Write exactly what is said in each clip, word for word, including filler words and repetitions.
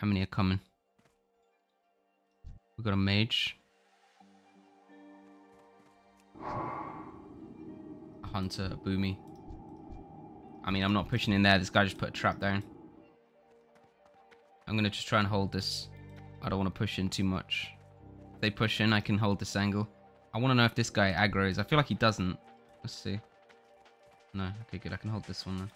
How many are coming? We got a mage. A hunter, a boomy. I mean, I'm not pushing in there. This guy just put a trap down. I'm going to just try and hold this. I don't want to push in too much. If they push in, I can hold this angle. I want to know if this guy aggroes. I feel like he doesn't. Let's see. No. Okay, good. I can hold this one then.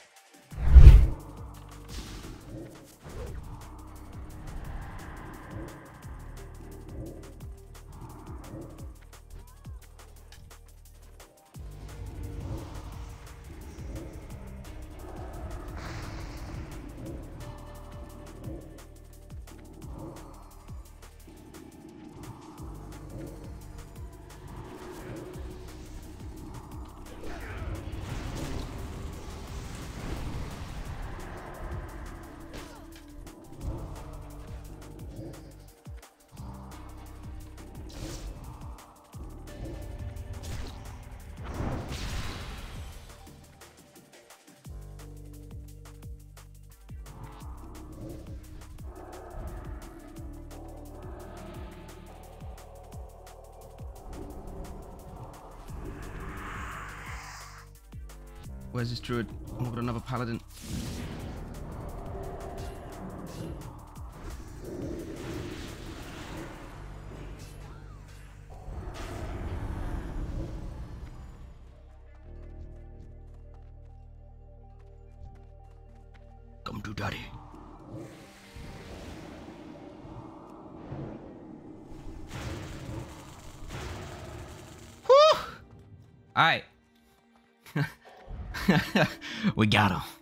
Where's this druid? Oh, we've got another paladin. Come to daddy. Whew! All right. We got him.